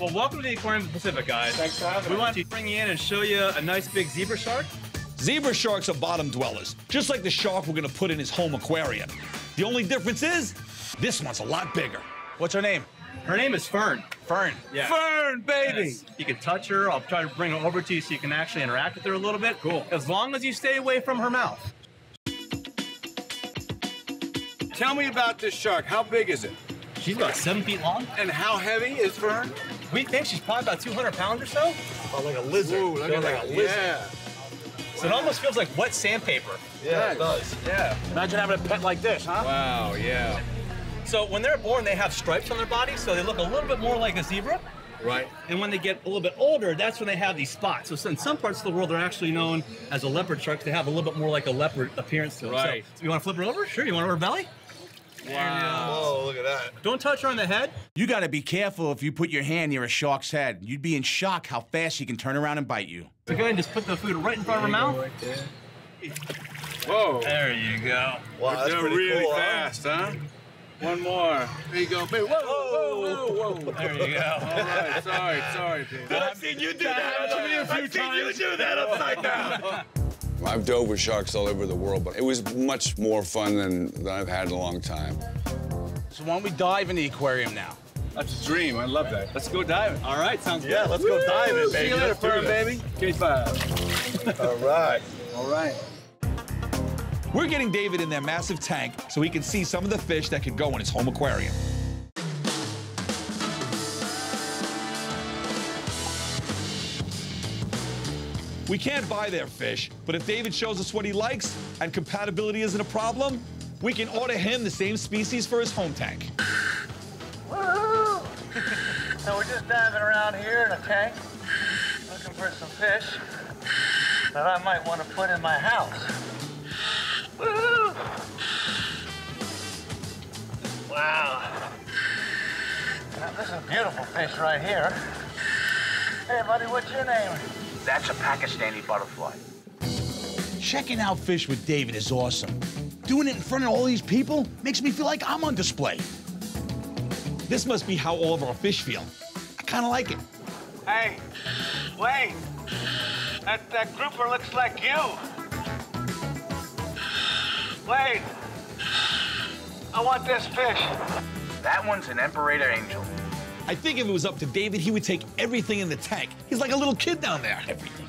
Well, welcome to the Aquarium of the Pacific, guys. Thanks for having us. We want to bring you in and show you a nice big zebra shark. Zebra sharks are bottom dwellers, just like the shark we're going to put in his home aquarium. The only difference is this one's a lot bigger. What's her name? Her name is Fern. Fern. Yeah. Fern, baby. Yes. You can touch her. I'll try to bring her over to you so you can actually interact with her a little bit. Cool. As long as you stay away from her mouth. Tell me about this shark. How big is it? She's about 7 feet long. And how heavy is Fern? We think she's probably about 200 pounds or so. Oh, like a lizard. Ooh, look at that. Like a lizard. Yeah. So wow. It almost feels like wet sandpaper. Yeah, it does. Yeah. Imagine having a pet like this, huh? Wow, yeah. So when they're born, they have stripes on their body, so they look a little bit more like a zebra. Right. And when they get a little bit older, that's when they have these spots. So in some parts of the world, they're actually known as a leopard shark. They have a little bit more like a leopard appearance to them. Right. So you want to flip her over? Sure. You want her belly? Wow. Whoa, look at that. Don't touch her on the head. You got to be careful if you put your hand near a shark's head. You'd be in shock how fast she can turn around and bite you. So go ahead and just put the food right in front of her mouth. Right there. Whoa. There you go. Wow, that's pretty really cool, fast, huh? One more. There you go. Whoa, whoa, whoa, whoa. There you go. All right, sorry, dude. I've seen you do that to me a few times. I've seen you do that upside down. I've dove with sharks all over the world, but it was much more fun than I've had in a long time. So why don't we dive in the aquarium now? That's a dream. I love that. Let's go diving. All right, sounds good. Yeah, let's go diving, baby. See you later, Fern, baby. K5. All right. All right. We're getting David in their massive tank so he can see some of the fish that could go in his home aquarium. We can't buy their fish, but if David shows us what he likes and compatibility isn't a problem, we can order him the same species for his home tank. Woohoo! So we're just diving around here in a tank, looking for some fish that I might want to put in my house. Woo-hoo. Wow. Now, this is a beautiful fish right here. Hey, buddy, what's your name? That's a Pakistani butterfly. Checking out fish with David is awesome. Doing it in front of all these people makes me feel like I'm on display. This must be how all of our fish feel. I kind of like it. Hey, Wayde, that grouper looks like you. Wayde, I want this fish. That one's an Emperor angel. I think if it was up to David, he would take everything in the tank. He's like a little kid down there. Everything.